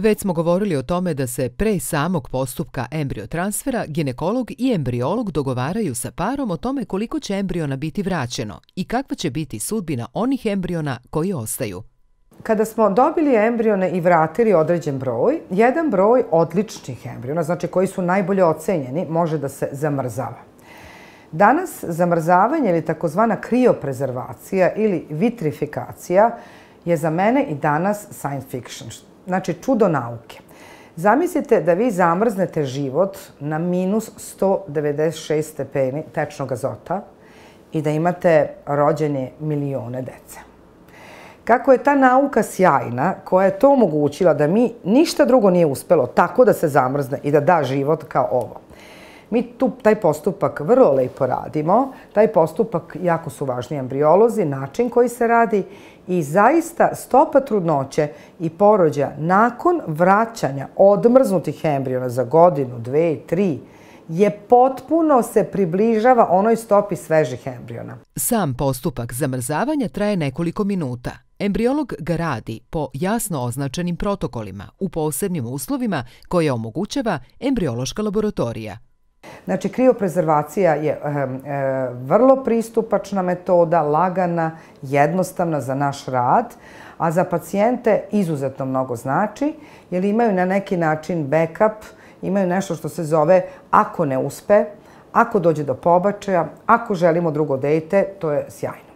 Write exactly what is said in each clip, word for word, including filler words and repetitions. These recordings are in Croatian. Već smo govorili o tome da se pre samog postupka embriotransfera ginekolog i embriolog dogovaraju sa parom o tome koliko će embriona biti vraćeno i kakva će biti sudbina onih embriona koji ostaju. Kada smo dobili embrione i vratili određen broj, jedan broj odličnih embriona, znači koji su najbolje ocenjeni, može da se zamrzava. Danas zamrzavanje ili takozvana krioprezervacija ili vitrifikacija je za mene i danas science fiction, znači čudo nauke. Zamislite da vi zamrznete život na minus sto devedeset šest stepeni tečnog azota i da imate rođene milione dece. Kako je ta nauka sjajna koja je to omogućila da mi ništa drugo nije uspelo tako da se zamrzne i da da život kao ovo. Mi tu taj postupak vrlo lepo radimo, taj postupak jako su važni embriolozi, način koji se radi i zaista stopa trudnoće i porođaja nakon vraćanja odmrznutih embriona za godinu, dve, tri je potpuno se približava onoj stopi svežih embriona. Sam postupak zamrzavanja traje nekoliko minuta. Embriolog ga radi po jasno označenim protokolima u posebnim uslovima koje omogućava embriološka laboratorija. Znači, krioprezervacija je e, e, vrlo pristupačna metoda, lagana, jednostavna za naš rad, a za pacijente izuzetno mnogo znači, jer imaju na neki način backup, imaju nešto što se zove ako ne uspe, ako dođe do pobačaja, ako želimo drugo dete, to je sjajno.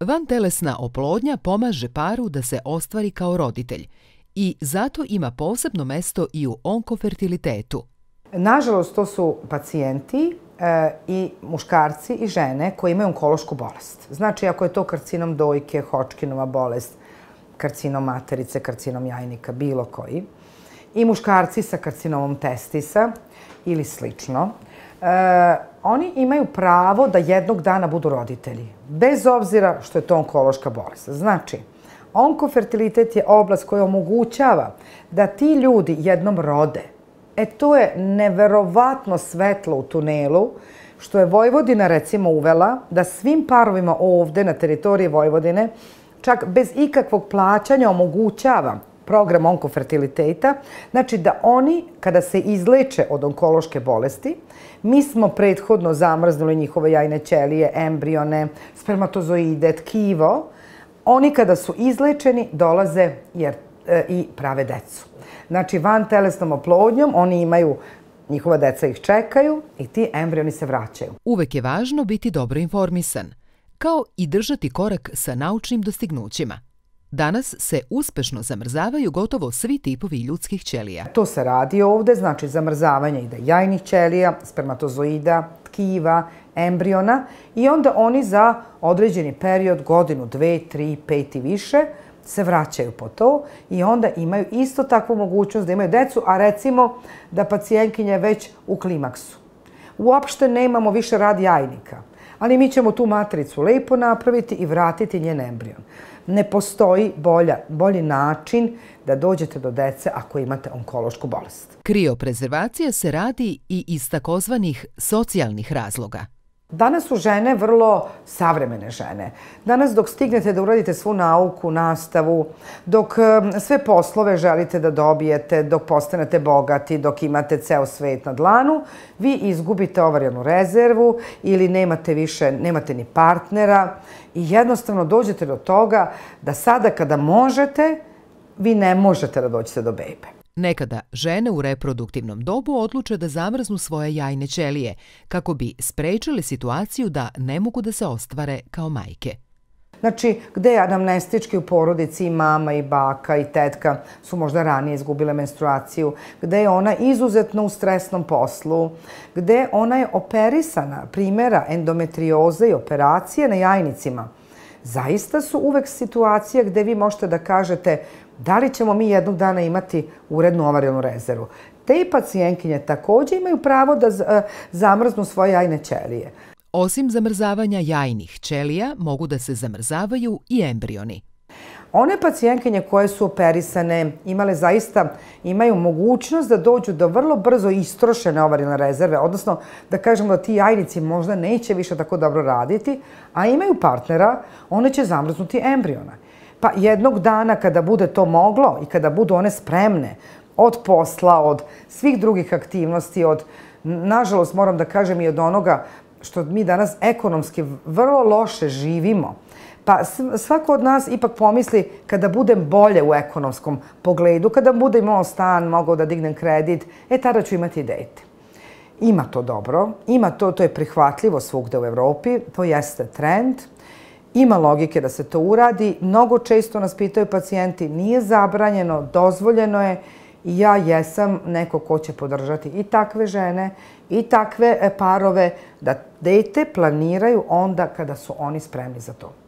Vantelesna oplodnja pomaže paru da se ostvari kao roditelj i zato ima posebno mesto i u onkofertilitetu. Nažalost, to su pacijenti e, i muškarci i žene koji imaju onkološku bolest. Znači, ako je to karcinom dojke, Hočkinova bolest, karcinom materice, karcinom jajnika, bilo koji, i muškarci sa karcinomom testisa ili slično, e, oni imaju pravo da jednog dana budu roditelji, bez obzira što je to onkološka bolest. Znači, onkofertilitet je oblast koja omogućava da ti ljudi jednom rode. E to je neverovatno svetlo u tunelu što je Vojvodina recimo uvela da svim parovima ovde na teritoriji Vojvodine čak bez ikakvog plaćanja omogućava program onkofertiliteta. Znači da oni kada se izleče od onkološke bolesti, mi smo prethodno zamrznuli njihove jajne ćelije, embrione, spermatozoide, tkivo. Oni kada su izlečeni dolaze jer i prave decu. Znači, van telesnom oplodnjom oni imaju, njihova deca ih čekaju i ti embrioni se vraćaju. Uvek je važno biti dobro informisan, kao i držati korak sa naučnim dostignućima. Danas se uspešno zamrzavaju gotovo svi tipovi ljudskih ćelija. To se radi ovde, znači zamrzavanje ide jajnih ćelija, spermatozoida, tkiva, embriona i onda oni za određeni period, godinu, dve, tri, pet i više, se vraćaju po to i onda imaju isto takvu mogućnost da imaju decu, a recimo da pacijentkinja je već u klimaksu. Uopšte nemamo više rad jajnika, ali mi ćemo tu matricu lepo napraviti i vratiti njen embrion. Ne postoji bolja, bolji način da dođete do dece ako imate onkološku bolest. Krioprezervacija se radi i iz takozvanih socijalnih razloga. Danas su žene vrlo savremene žene. Danas dok stignete da uradite svu nauku, nastavu, dok sve poslove želite da dobijete, dok postanete bogati, dok imate ceo svet na dlanu, vi izgubite ovarijalnu rezervu ili nemate više, nemate ni partnera i jednostavno dođete do toga da sada kada možete, vi ne možete da dođete do bebe. Nekada žene u reproduktivnom dobu odluče da zamrznu svoje jajne ćelije kako bi sprečile situaciju da ne mogu da se ostvare kao majke. Znači, gde anamnestički u porodici i mama i baka i tetka su možda ranije izgubile menstruaciju, gde je ona izuzetno u stresnom poslu, gde ona je operisana, primjera endometrioze i operacije na jajnicima. Zaista su uvek situacije gde vi možete da kažete da li ćemo mi jednog dana imati urednu ovarijalnu rezervu. Te pacijentkinje također imaju pravo da zamrznu svoje jajne ćelije. Osim zamrzavanja jajnih ćelija, mogu da se zamrzavaju i embrioni. One pacijentkinje koje su operisane imale zaista, imaju mogućnost da dođu do vrlo brzo istrošene ovarijalne rezerve, odnosno da kažemo da ti jajnici možda neće više tako dobro raditi, a imaju partnera, one će zamrznuti embriona. Pa jednog dana kada bude to moglo i kada budu one spremne, od posla, od svih drugih aktivnosti, od, nažalost moram da kažem, i od onoga što mi danas ekonomski vrlo loše živimo. Pa svako od nas ipak pomisli, kada budem bolje u ekonomskom pogledu, kada budem imao stan, mogao da dignem kredit, e tada ću imati dete. Ima to dobro, ima to, to je prihvatljivo svugde u Evropi, to jeste trend. Ima logike da se to uradi. Mnogo često nas pitaju pacijenti, nije zabranjeno, dozvoljeno je. I ja jesam neko ko će podržati i takve žene i takve parove da dete planiraju onda kada su oni spremni za to.